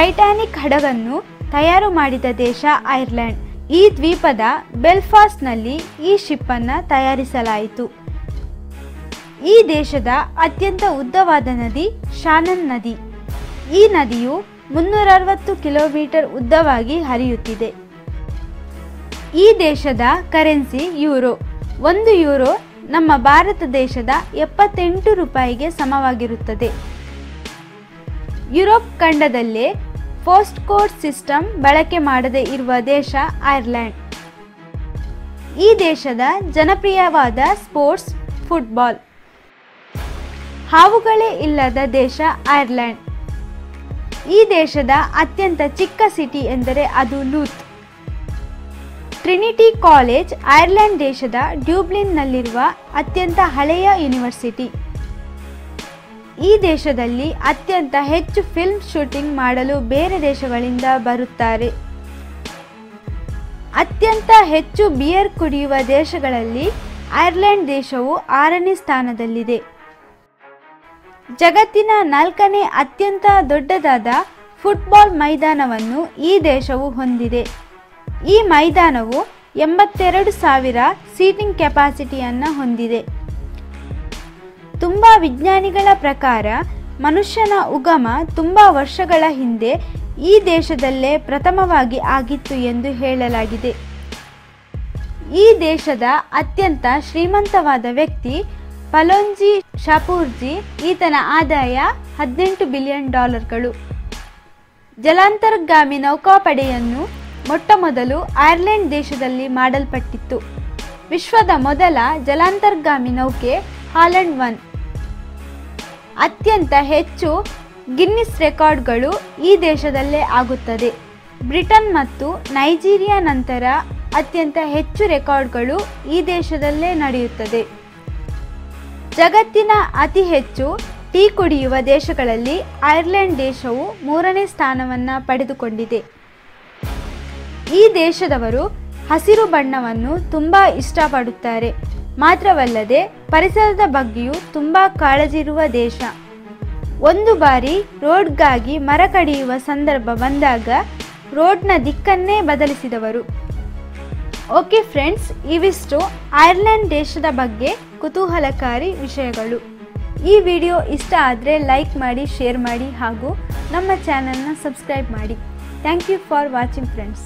Titanic ಹಡಗನ್ನು ತಯಾರು ಮಾಡಿದ ದೇಶ ಐರ್ಲೆಂಡ್. ಈ ದ್ವೀಪದ ಬೆಲ್ಫಾಸ್ಟ್ನಲ್ಲಿ ಈ ಶಿಪ್ ಅನ್ನು ತಯಾರಿಸಲಾಯಿತು. ಈ ದೇಶದ ಅತ್ಯಂತ ಉದ್ದವಾದ ನದಿ ಶಾನನ್ ನದಿ. ಈ ನದಿಯು 360 ಕಿಲೋಮೀಟರ್ ಉದ್ದವಾಗಿ ಹರಿಯುತ್ತಿದೆ. ಈ ದೇಶದ ಕರೆನ್ಸಿ ಯೂರೋ. 1 ಯೂರೋ ನಮ್ಮ ಭಾರತ ದೇಶದ 78 ರೂಪಾಯಿಗೆ ಸಮವಾಗಿರುತ್ತದೆ. ಯುರೋಪ್ ಖಂಡದಲ್ಲೇ ಪೋಸ್ಟ್ ಕೋಡ್ ಸಿಸ್ಟಮ್ ಬಳಕೆ ಮಾಡದೇ ಇರುವ ದೇಶ ಐರ್ಲೆಂಡ್. ಈ ದೇಶದ ಜನಪ್ರಿಯವಾದ ಸ್ಪೋರ್ಟ್ಸ್ ಫುಟ್ಬಾಲ್. ಹಾವುಗಳೇ ಇಲ್ಲದ ದೇಶ ಐರ್ಲೆಂಡ್. ಈ ದೇಶದ ಅತ್ಯಂತ ಚಿಕ್ಕ ಸಿಟಿ ಎಂದರೆ ಅದು ಲೂತ್. ಟ್ರಿನಿಟಿ ಕಾಲೇಜ್ ಐರ್ಲೆಂಡ್ ದೇಶದ ಡ್ಯೂಬ್ಲಿನ್ನಲ್ಲಿರುವ ಅತ್ಯಂತ ಹಳೆಯ ಯೂನಿವರ್ಸಿಟಿ. ಈ ದೇಶದಲ್ಲಿ ಅತ್ಯಂತ ಹೆಚ್ಚು ಫಿಲ್ಮ್ ಶೂಟಿಂಗ್ ಮಾಡಲು ಬೇರೆ ದೇಶಗಳಿಂದ ಬರುತ್ತಾರೆ. ಅತ್ಯಂತ ಹೆಚ್ಚು ಬಿಯರ್ ಕುಡಿಯುವ ದೇಶಗಳಲ್ಲಿ ಐರ್ಲೆಂಡ್ ದೇಶವು 6ನೇ ಸ್ಥಾನದಲ್ಲಿದೆ. ಜಗತ್ತಿನ 4ನೇ ಅತ್ಯಂತ ದೊಡ್ಡದಾದ ಫುಟ್ಬಾಲ್ ಮೈದಾನವನ್ನು ಈ ದೇಶವು ಹೊಂದಿದೆ. ಈ ಮೈದಾನವು 82,000 ಸೀಟಿಂಗ್ ಕೆಪಾಸಿಟಿಯನ್ನು ಹೊಂದಿದೆ. ತುಂಬ ವಿಜ್ಞಾನಿಗಳ ಪ್ರಕಾರ ಮನುಷ್ಯನ ಉಗಮ ತುಂಬ ವರ್ಷಗಳ ಹಿಂದೆ ಈ ದೇಶದಲ್ಲೇ ಪ್ರಥಮವಾಗಿ ಆಗಿತ್ತು ಎಂದು ಹೇಳಲಾಗಿದೆ. ಈ ದೇಶದ ಅತ್ಯಂತ ಶ್ರೀಮಂತವಾದ ವ್ಯಕ್ತಿ ಪಲ್ಲೊಂಜಿ ಶಾಪೂರ್ಜಿ. ಈತನ ಆದಾಯ $18 ಬಿಲಿಯನ್. ಜಲಾಂತರ್ಗಾಮಿ ನೌಕಾಪಡೆಯನ್ನು ಮೊಟ್ಟಮೊದಲು ಐರ್ಲೆಂಡ್ ದೇಶದಲ್ಲಿ ಮಾಡಲ್ಪಟ್ಟಿತ್ತು. ವಿಶ್ವದ ಮೊದಲ ಜಲಾಂತರ್ಗಾಮಿ ನೌಕೆ ಹಾಲೆಂಡ್ 1. ಅತ್ಯಂತ ಹೆಚ್ಚು ಗಿನ್ನಿಸ್ ರೆಕಾರ್ಡ್ಗಳು ಈ ದೇಶದಲ್ಲೇ ಆಗುತ್ತದೆ. ಬ್ರಿಟನ್ ಮತ್ತು ನೈಜೀರಿಯಾ ನಂತರ ಅತ್ಯಂತ ಹೆಚ್ಚು ರೆಕಾರ್ಡ್ಗಳು ಈ ದೇಶದಲ್ಲೇ ನಡೆಯುತ್ತದೆ. ಜಗತ್ತಿನ ಅತಿ ಹೆಚ್ಚು ಟೀ ಕುಡಿಯುವ ದೇಶಗಳಲ್ಲಿ ಐರ್ಲೆಂಡ್ ದೇಶವು 3ನೇ ಸ್ಥಾನವನ್ನು ಪಡೆದುಕೊಂಡಿದೆ. ಈ ದೇಶದವರು ಹಸಿರು ಬಣ್ಣವನ್ನು ತುಂಬ ಇಷ್ಟಪಡುತ್ತಾರೆ. ಮಾತ್ರವಲ್ಲದೆ ಪರಿಸರದ ಬಗ್ಗೆಯೂ ತುಂಬ ಕಾಳಜಿರುವ ದೇಶ. ಒಂದು ಬಾರಿ ರೋಡ್ಗಾಗಿ ಮರ ಕಡಿಯುವ ಸಂದರ್ಭ ಬಂದಾಗ ರೋಡ್ನ ದಿಕ್ಕನ್ನೇ ಬದಲಿಸಿದವರು. ಓಕೆ ಫ್ರೆಂಡ್ಸ್, ಇವಿಷ್ಟು ಐರ್ಲೆಂಡ್ ದೇಶದ ಬಗ್ಗೆ ಕುತೂಹಲಕಾರಿ ವಿಷಯಗಳು. ಈ ವಿಡಿಯೋ ಇಷ್ಟ ಆದರೆ ಲೈಕ್ ಮಾಡಿ, ಶೇರ್ ಮಾಡಿ ಹಾಗೂ ನಮ್ಮ ಚಾನಲ್ನ ಸಬ್ಸ್ಕ್ರೈಬ್ ಮಾಡಿ. Thank you for watching friends.